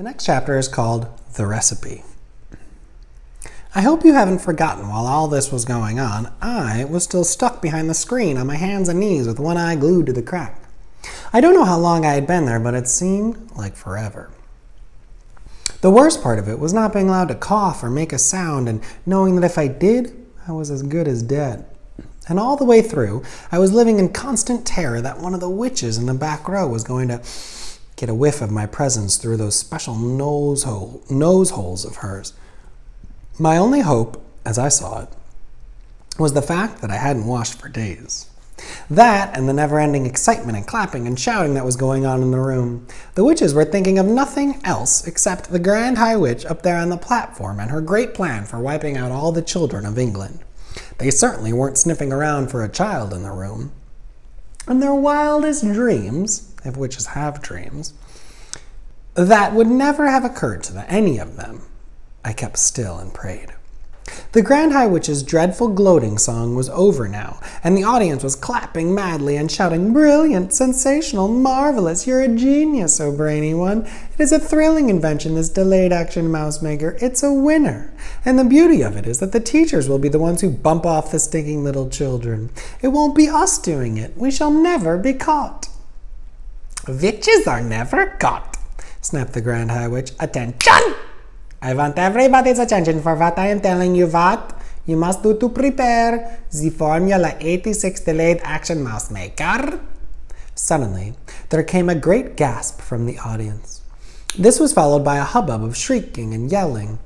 The next chapter is called The Recipe. I hope you haven't forgotten while all this was going on, I was still stuck behind the screen on my hands and knees with one eye glued to the crack. I don't know how long I had been there, but it seemed like forever. The worst part of it was not being allowed to cough or make a sound and knowing that if I did, I was as good as dead. And all the way through, I was living in constant terror that one of the witches in the back row was going to get a whiff of my presence through those special nose holes of hers. My only hope, as I saw it, was the fact that I hadn't washed for days. That and the never-ending excitement and clapping and shouting that was going on in the room. The witches were thinking of nothing else except the Grand High Witch up there on the platform and her great plan for wiping out all the children of England. They certainly weren't sniffing around for a child in the room. And their wildest dreams, if witches have dreams, that would never have occurred to any of them. I kept still and prayed. The Grand High Witch's dreadful gloating song was over now, and the audience was clapping madly and shouting, "Brilliant, sensational, marvelous, you're a genius, oh brainy one. It is a thrilling invention, this delayed action mouse maker. It's a winner. And the beauty of it is that the teachers will be the ones who bump off the stinking little children. It won't be us doing it. We shall never be caught." "Witches are never caught," snapped the Grand High Witch. "Attention! I want everybody's attention for what I am telling you what you must do to prepare the Formula 86 Delayed Action Mouse Maker." Suddenly, there came a great gasp from the audience. This was followed by a hubbub of shrieking and yelling,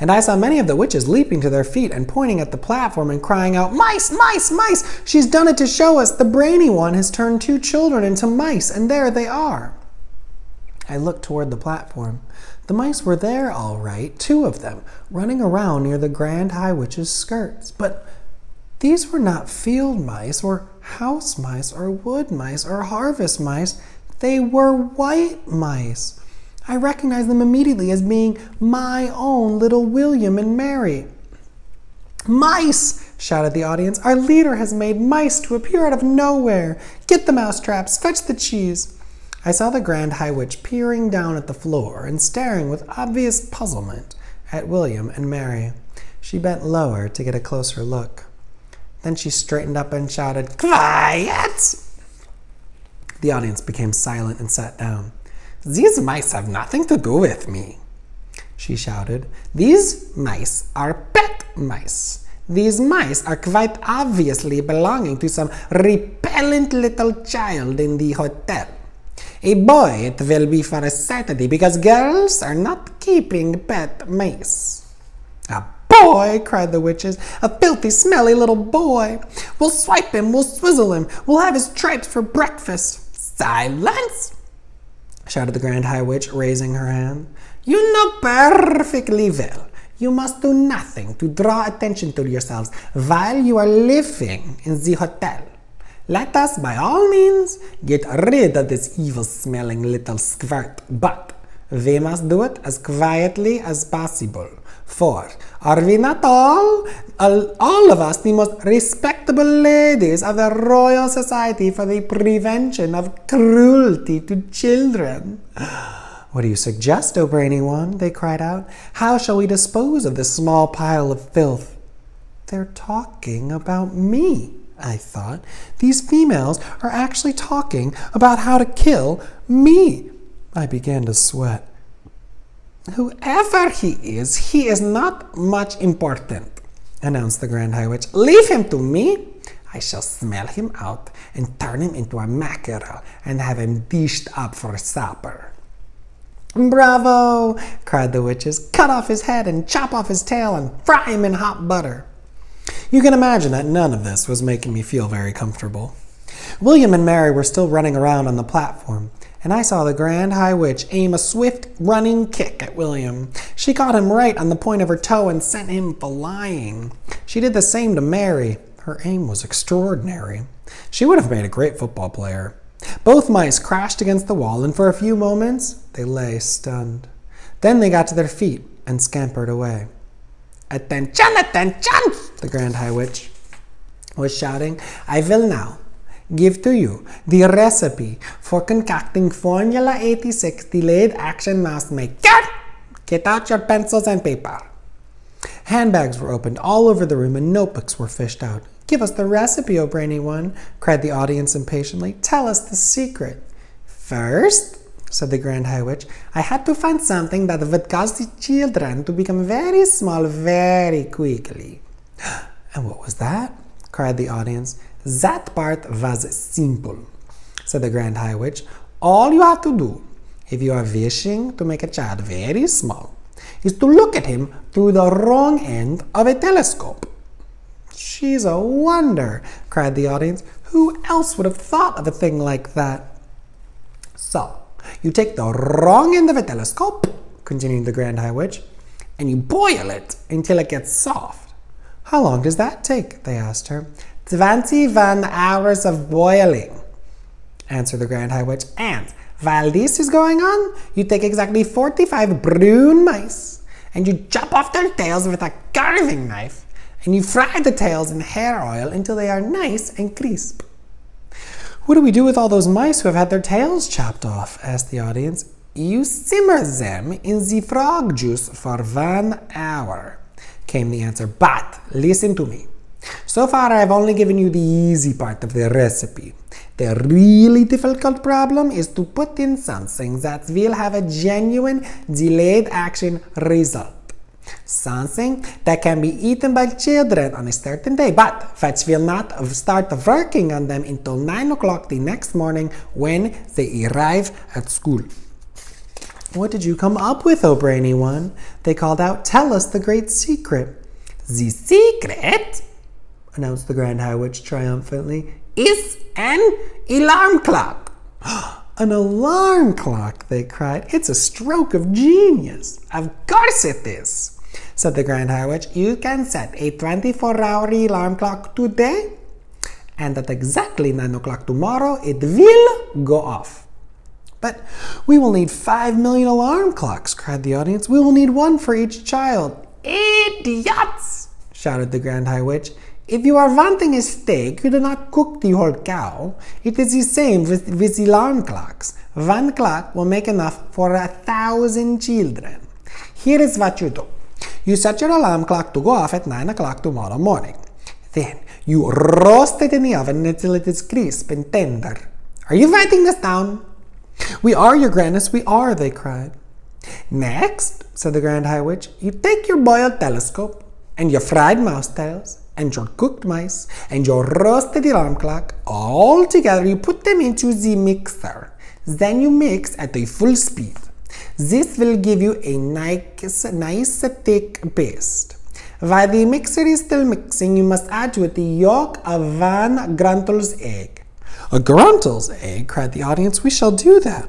and I saw many of the witches leaping to their feet and pointing at the platform and crying out, "Mice! Mice! Mice! She's done it to show us! The brainy one has turned two children into mice, and there they are!" I looked toward the platform. The mice were there all right, two of them, running around near the Grand High Witch's skirts. But these were not field mice or house mice or wood mice or harvest mice. They were white mice. I recognized them immediately as being my own little William and Mary. "Mice!" shouted the audience. "Our leader has made mice to appear out of nowhere. Get the mousetraps, fetch the cheese." I saw the Grand High Witch peering down at the floor and staring with obvious puzzlement at William and Mary. She bent lower to get a closer look. Then she straightened up and shouted, "Quiet!" The audience became silent and sat down. "These mice have nothing to do with me," she shouted. "These mice are pet mice. These mice are quite obviously belonging to some repellent little child in the hotel. A boy it will be for a Saturday, because girls are not keeping pet mice." "A boy!" cried the witches. "A filthy, smelly little boy! We'll swipe him, we'll swizzle him, we'll have his stripes for breakfast." "Silence!" shouted the Grand High Witch, raising her hand. "You know perfectly well you must do nothing to draw attention to yourselves while you are living in the hotel. Let us, by all means, get rid of this evil-smelling little squirt, but we must do it as quietly as possible, for are we not all of us the most respectable ladies of the Royal Society for the Prevention of Cruelty to Children?" "What do you suggest, O brainy one?" they cried out. "How shall we dispose of this small pile of filth?" "They're talking about me," I thought. "These females are actually talking about how to kill me." I began to sweat. "Whoever he is not much important," announced the Grand High Witch. "Leave him to me. I shall smell him out and turn him into a mackerel and have him dished up for supper." "Bravo!" cried the witches. "Cut off his head and chop off his tail and fry him in hot butter." You can imagine that none of this was making me feel very comfortable. William and Mary were still running around on the platform, and I saw the Grand High Witch aim a swift running kick at William. She caught him right on the point of her toe and sent him flying. She did the same to Mary. Her aim was extraordinary. She would have made a great football player. Both mice crashed against the wall, and for a few moments, they lay stunned. Then they got to their feet and scampered away. "Attention! Attention!" the Grand High Witch was shouting. "I will now give to you the recipe for concocting Formula 86 Delayed Action Mouse Maker. Get out your pencils and paper. Handbags were opened all over the room and notebooks were fished out. Give us the recipe, O brainy one, cried the audience impatiently. Tell us the secret. First, said the Grand High Witch, I had to find something that would cause the children to become very small very quickly. And what was that? Cried the audience. That part was simple, said the Grand High Witch. All you have to do, if you are wishing to make a child very small, is to look at him through the wrong end of a telescope. She's a wonder, cried the audience. Who else would have thought of a thing like that? So, you take the wrong end of a telescope, continued the Grand High Witch, and you boil it until it gets soft. How long does that take? They asked her. 21 hours of boiling, answered the Grand High Witch, and while this is going on, you take exactly 45 brown mice and you chop off their tails with a carving knife and you fry the tails in hair oil until they are nice and crisp. What do we do with all those mice who have had their tails chopped off? Asked the audience. You simmer them in the frog juice for 1 hour, came the answer, but listen to me. So far I have only given you the easy part of the recipe. The really difficult problem is to put in something that will have a genuine delayed action result. Something that can be eaten by children on a certain day, but which will not start working on them until 9 o'clock the next morning when they arrive at school. What did you come up with, O brainy one? They called out, tell us the great secret. The secret, announced the Grand High Witch triumphantly, is an alarm clock. An alarm clock, they cried. It's a stroke of genius. Of course it is, said the Grand High Witch. You can set a 24-hour alarm clock today, and at exactly 9 o'clock tomorrow, it will go off. But we will need 5 million alarm clocks, cried the audience. We will need one for each child. Idiots, shouted the Grand High Witch. If you are wanting a steak, you do not cook the whole cow. It is the same with alarm clocks. One clock will make enough for 1,000 children. Here is what you do. You set your alarm clock to go off at 9 o'clock tomorrow morning. Then you roast it in the oven until it is crisp and tender. Are you writing this down? We are, your grandness, we are, they cried. Next, said the Grand High Witch, you take your boiled telescope and your fried mouse tails and your cooked mice, and your roasted alarm clock, all together you put them into the mixer. Then you mix at a full speed. This will give you a nice thick paste. While the mixer is still mixing, you must add to it the yolk of Van Gruntel's egg. A Gruntel's egg, cried the audience, we shall do that.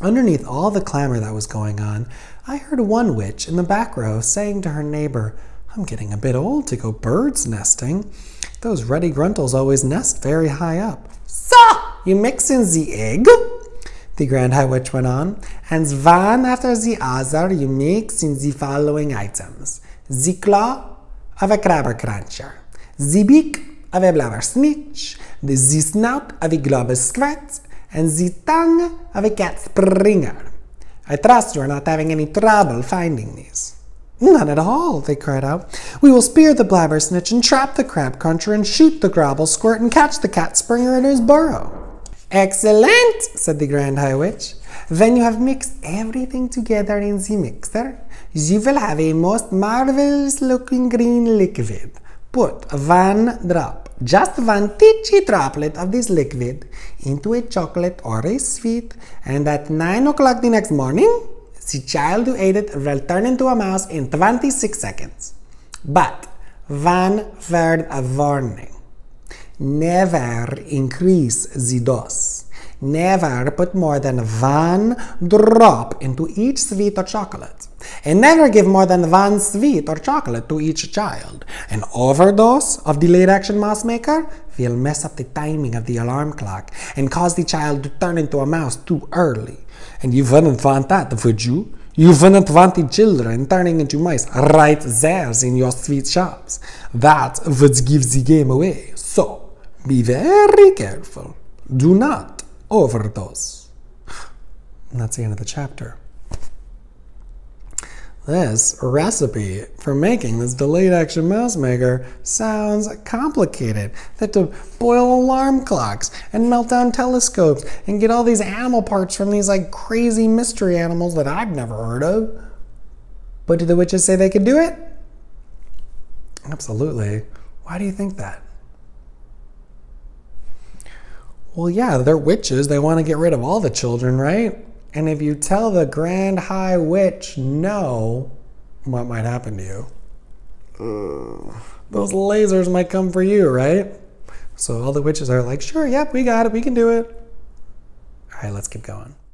Underneath all the clamor that was going on, I heard one witch in the back row saying to her neighbor, I'm getting a bit old to go birds nesting. Those ruddy gruntles always nest very high up. So, you mix in the egg, the Grand High Witch went on, and one after the other you mix in the following items. The claw of a crab cruncher, the beak of a blubber snitch, the snout of a globber squirt, and the tongue of a cat springer. I trust you are not having any trouble finding these. None at all, they cried out. We will spear the blabber snitch and trap the crab cruncher and shoot the gravel squirt and catch the cat springer in his burrow. Excellent, said the Grand High Witch. When you have mixed everything together in the mixer, you will have a most marvelous looking green liquid. Put one drop, just one teachy droplet of this liquid into a chocolate or a sweet, and at 9 o'clock the next morning, the child who ate it will turn into a mouse in 26 seconds. But one word of warning. Never increase the dose. Never put more than one drop into each sweet or chocolate. And never give more than one sweet or chocolate to each child. An overdose of delayed action mouse maker will mess up the timing of the alarm clock and cause the child to turn into a mouse too early. And you wouldn't want that, would you? You wouldn't want the children turning into mice right there in your sweet shops. That would give the game away. So, be very careful. Do not overdose. And that's the end of the chapter. This recipe for making this delayed action mouse maker sounds complicated. They have to boil alarm clocks and melt down telescopes and get all these animal parts from these like crazy mystery animals that I've never heard of. But do the witches say they could do it? Absolutely. Why do you think that? Well, yeah, they're witches. They want to get rid of all the children, right? And if you tell the Grand High Witch no, what might happen to you? Those lasers might come for you, right? So all the witches are like, sure, yep, we got it, we can do it. All right, let's keep going.